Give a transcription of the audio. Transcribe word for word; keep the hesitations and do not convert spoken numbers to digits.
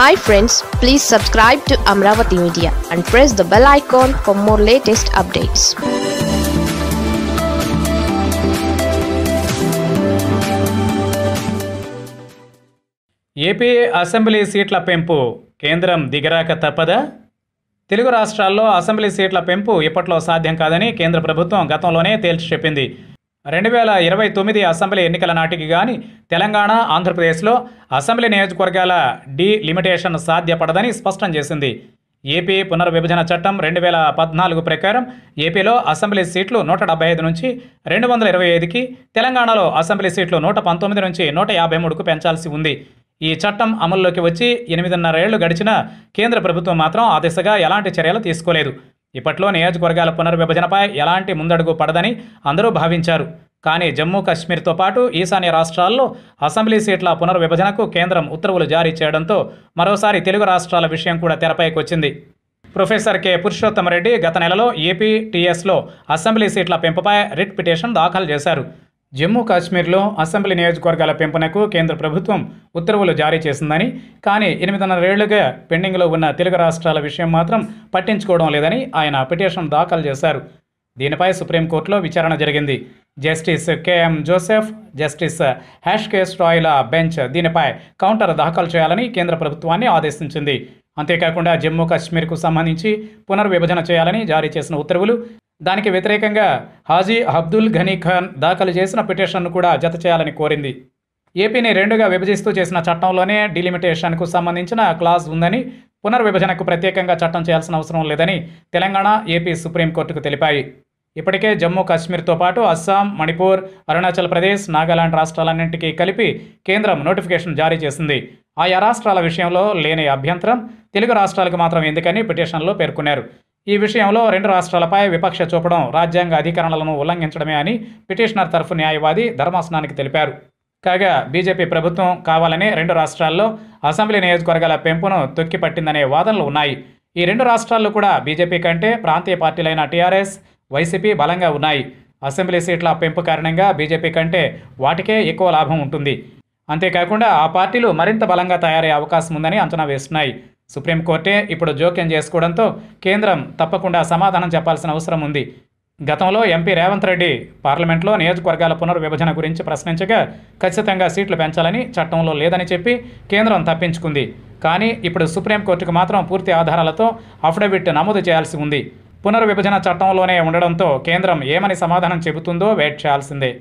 Hi friends, please subscribe to Amaravathi Media and press the bell icon for more latest updates. AP assembly సీట్ల పెంపు కేంద్రం దిగరాక తప్పదా? తెలుగు రాష్ట్రాల్లో assembly సీట్ల పెంపు ఇప్పట్లో సాధ్యం కాదని కేంద్ర ప్రభుత్వం గతంలోనే తేల్చి చెప్పింది. రెండు వేల ఇరవై తొమ్మిది అసెంబ్లీ ఎన్నికల నాటికి కానీ తెలంగాణ, ఆంధ్రప్రదేశ్లో అసెంబ్లీ నియోజకవర్గాల డీలిమిటేషన్ సాధ్యపడదని స్పష్టం చేసింది. ఏపీ పునర్విభజన చట్టం రెండు వేల పద్నాలుగు ప్రకారం ఏపీలో అసెంబ్లీ సీట్లు నూట డెబ్బై ఐదు నుంచి రెండు వందల ఇరవై ఐదుకి, తెలంగాణలో అసెంబ్లీ సీట్లు నూట పంతొమ్మిది నుంచి నూట యాభై మూడుకు పెంచాల్సి ఉంది. ఈ చట్టం అమల్లోకి వచ్చి ఎనిమిదిన్నరేళ్లు గడిచిన కేంద్ర ప్రభుత్వం మాత్రం ఆ దిశగా ఎలాంటి చర్యలు తీసుకోలేదు. ఇప్పట్లో నియోజకవర్గాల పునర్విభజనపై ఎలాంటి ముందడుగు పడదని అందరూ భావించారు. కానీ జమ్మూ కాశ్మీర్తో పాటు ఈశాన్య రాష్ట్రాల్లో అసెంబ్లీ సీట్ల పునర్విభజనకు కేంద్రం ఉత్తర్వులు జారీ చేయడంతో మరోసారి తెలుగు రాష్ట్రాల విషయం కూడా తెరపైకి వచ్చింది. ప్రొఫెసర్ కె పురుషోత్తమరెడ్డి గత నెలలో ఏపీటీఎస్లో అసెంబ్లీ సీట్ల పెంపుపై రిట్ పిటిషన్ దాఖలు చేశారు. జమ్మూ కాశ్మీర్లో అసెంబ్లీ నియోజకవర్గాల పెంపునకు కేంద్ర ప్రభుత్వం ఉత్తర్వులు జారీ చేసిందని, కానీ ఎనిమిదిన్నరేళ్లుగా పెండింగ్లో ఉన్న తెలుగు రాష్ట్రాల విషయం మాత్రం పట్టించుకోవడం లేదని ఆయన పిటిషన్ దాఖలు చేశారు. దీనిపై సుప్రీంకోర్టులో విచారణ జరిగింది. జస్టిస్ కెఎం జోసెఫ్, జస్టిస్ హ్యాష్ కే స్ట్రాయిల బెంచ్ దీనిపై కౌంటర్ దాఖలు చేయాలని కేంద్ర ప్రభుత్వాన్ని ఆదేశించింది. అంతేకాకుండా జమ్మూ కాశ్మీర్కు సంబంధించి పునర్విభజన చేయాలని జారీ చేసిన ఉత్తర్వులు, దానికి వ్యతిరేకంగా హాజీ అబ్దుల్ ఘనీ ఖాన్ దాఖలు చేసిన పిటిషన్ను కూడా జత చేయాలని కోరింది. ఏపీని రెండుగా విభజిస్తూ చేసిన చట్టంలోనే డిలిమిటేషన్కు సంబంధించిన క్లాజ్ ఉందని, పునర్విభజనకు ప్రత్యేకంగా చట్టం చేయాల్సిన అవసరం లేదని తెలంగాణ, ఏపీ సుప్రీంకోర్టుకు తెలిపాయి. ఇప్పటికే జమ్మూ కాశ్మీర్తో పాటు అస్సాం, మణిపూర్, అరుణాచల్ ప్రదేశ్, నాగాలాండ్ రాష్ట్రాలన్నింటికీ కలిపి కేంద్రం నోటిఫికేషన్ జారీ చేసింది. ఆయా రాష్ట్రాల విషయంలో లేని అభ్యంతరం తెలుగు రాష్ట్రాలకు మాత్రం ఎందుకని పిటిషన్లో పేర్కొన్నారు. ఈ విషయంలో రెండు రాష్ట్రాలపై విపక్ష చూపడం రాజ్యాంగ అధికారాలను ఉల్లంఘించడమే అని పిటిషనర్ తరఫు న్యాయవాది ధర్మాసనానికి తెలిపారు. కాగా బీజేపీ ప్రభుత్వం కావాలనే రెండు రాష్ట్రాల్లో అసెంబ్లీ నియోజకవర్గాల పెంపును తొక్కిపట్టిందనే వాదనలు ఉన్నాయి. ఈ రెండు రాష్ట్రాల్లో కూడా బీజేపీ కంటే ప్రాంతీయ పార్టీలైన టీఆర్ఎస్, వైసీపీ బలంగా ఉన్నాయి. అసెంబ్లీ సీట్ల పెంపు కారణంగా బీజేపీ కంటే వాటికే ఎక్కువ లాభం ఉంటుంది. అంతేకాకుండా ఆ పార్టీలు మరింత బలంగా తయారయ్యే అవకాశం ఉందని అంచనా వేస్తున్నాయి. సుప్రీంకోర్టే ఇప్పుడు జోక్యం చేసుకోవడంతో కేంద్రం తప్పకుండా సమాధానం చెప్పాల్సిన అవసరం ఉంది. గతంలో ఎంపీ రేవంత్ రెడ్డి పార్లమెంట్లో నియోజకవర్గాల పునర్విభజన గురించి ప్రశ్నించగా ఖచ్చితంగా సీట్లు పెంచాలని చట్టంలో లేదని చెప్పి కేంద్రం తప్పించుకుంది. కానీ ఇప్పుడు సుప్రీంకోర్టుకు మాత్రం పూర్తి ఆధారాలతో అఫిడవిట్ నమోదు చేయాల్సి ఉంది. పునర్విభజన చట్టంలోనే ఉండడంతో కేంద్రం ఏమని సమాధానం చెబుతుందో వెయిట్ చేయాల్సిందే.